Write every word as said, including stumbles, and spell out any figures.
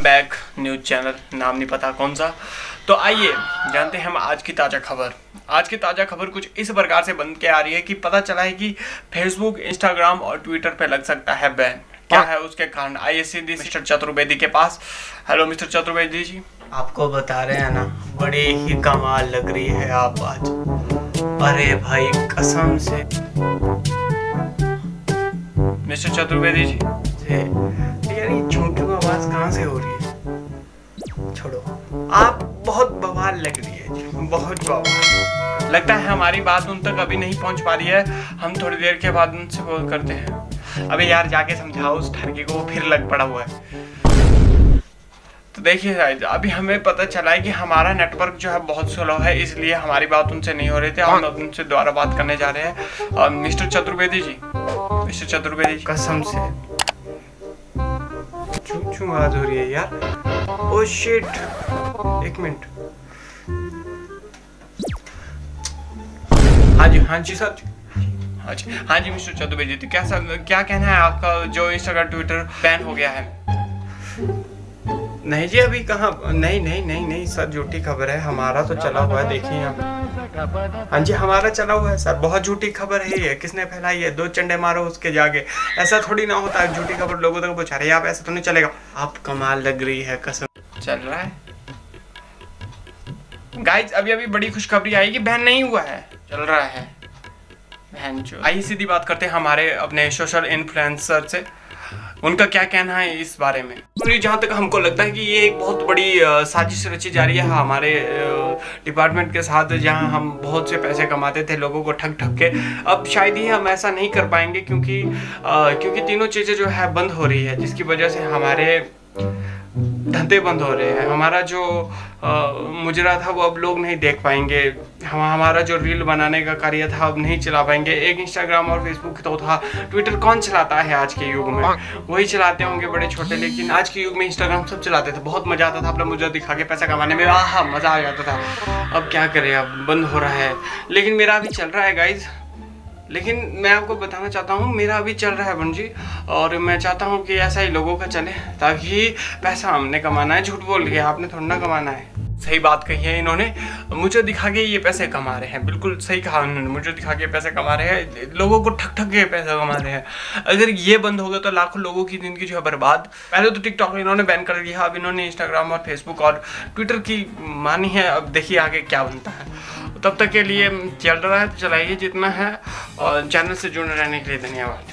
Welcome back, news channel नाम नहीं पता कौन सा। तो आइए जानते हैं हम आज की ताज़ा खबर। आज की ताज़ा खबर कुछ इस प्रकार से बन के आ रही है कि पता चला है कि फेसबुक, इंस्टाग्राम और ट्विटर पे लग सकता है बैन। क्या है उसके कारण? आइए सीधे मिस्टर चतुर्वेदी के पास। हेलो मिस्टर चतुर्वेदी जी, आपको बता रहे हैं ना, बड़ी ही कमाल लग रही है आप आज। अरे भाई कसम से मिस्टर चतुर्वेदी जी, यार ये झूठी आवाज कहाँ से हो रही है? छोड़ो, आप बहुत बवाल लग रही है, बहुत बवाल। लगता है हमारी बात उन तक अभी नहीं पहुंच पा रही है। हम थोड़ी देर के बाद उनसे कॉल करते हैं। अबे यार जाके समझाओ उस ठगी को, वो फिर लग पड़ा हुआ है। तो देखिए अभी हमें पता चला है कि हमारा नेटवर्क जो है बहुत स्लो है, इसलिए हमारी बात उनसे नहीं हो रही थी। हम उनसे दोबारा बात करने जा रहे हैं। और मिस्टर चतुर्वेदी जी, मिस्टर चतुर्वेदी जी कसम से चुम आवाज हो रही है यार। ओ शिट, एक मिनट। हाँ जी, हाँ जी सर, हाँ जी, हाँ जी मिस्टर चतुर्वेदी जी, क्या सब, क्या कहना है आपका जो इंस्टाग्राम ट्विटर बैन हो गया है? नहीं जी अभी कहाँ, नहीं नहीं नहीं नहीं सर, झूठी खबर है। हमारा तो चला हुआ है, देखिए आप। हाँ जी हमारा चला हुआ है सर, बहुत झूठी खबर है ये। किसने फैलाई है? दो चंडे मारो उसके जाके। ऐसा थोड़ी ना होता है, झूठी खबर लोगों तक पहुँचा रही है आप, ऐसा तो नहीं चलेगा। आप कमाल लग रही है कसम। चल रहा है गाइज, अभी अभी बड़ी खुशखबरी आई कि बैन नहीं हुआ है, चल रहा है। आइए सीधी बात करते हैं हमारे अपने सोशल इन्फ्लुएंसर से, उनका क्या कहना है इस बारे में। जहाँ तक हमको लगता है कि ये एक बहुत बड़ी साजिश रची जा रही है हमारे डिपार्टमेंट के साथ, जहाँ हम बहुत से पैसे कमाते थे लोगों को ठग ठग के। अब शायद ही हम ऐसा नहीं कर पाएंगे क्योंकि आ, क्योंकि तीनों चीज़ें जो है बंद हो रही है, जिसकी वजह से हमारे धंधे बंद हो रहे हैं। हमारा जो मुजरा था वो अब लोग नहीं देख पाएंगे। हम हमारा जो रील बनाने का कार्य था अब नहीं चला पाएंगे। एक इंस्टाग्राम और फेसबुक तो था, ट्विटर कौन चलाता है आज के युग में? वही चलाते होंगे बड़े छोटे, लेकिन आज के युग में इंस्टाग्राम सब चलाते थे। बहुत मज़ा आता था अपना मुजरा दिखा के पैसा कमाने में, आहा मज़ा आ जाता था। अब क्या करें, अब बंद हो रहा है। लेकिन मेरा अभी चल रहा है गाइज, लेकिन मैं आपको बताना चाहता हूँ मेरा अभी चल रहा है बन जी, और मैं चाहता हूँ कि ऐसा ही लोगों का चले, ताकि पैसा हमने कमाना है। झूठ बोल के आपने थोड़ा ना कमाना है। सही बात कही है इन्होंने, मुझे दिखा के ये पैसे कमा रहे हैं। बिल्कुल सही कहा उन्होंने, मुझे दिखा के पैसे कमा रहे हैं, लोगों को ठक ठक के पैसा कमा रहे हैं। अगर ये बंद हो गया तो लाखों लोगों की ज़िंदगी जो है बर्बाद। पहले तो टिकटॉक इन्होंने बैन कर लिया, अब इन्होंने इंस्टाग्राम और फेसबुक और ट्विटर की मानी है। अब देखिए आगे क्या बनता है। तब तक के लिए चल रहा है तो चलाइए जितना है, और चैनल से जुड़े रहने के लिए धन्यवाद।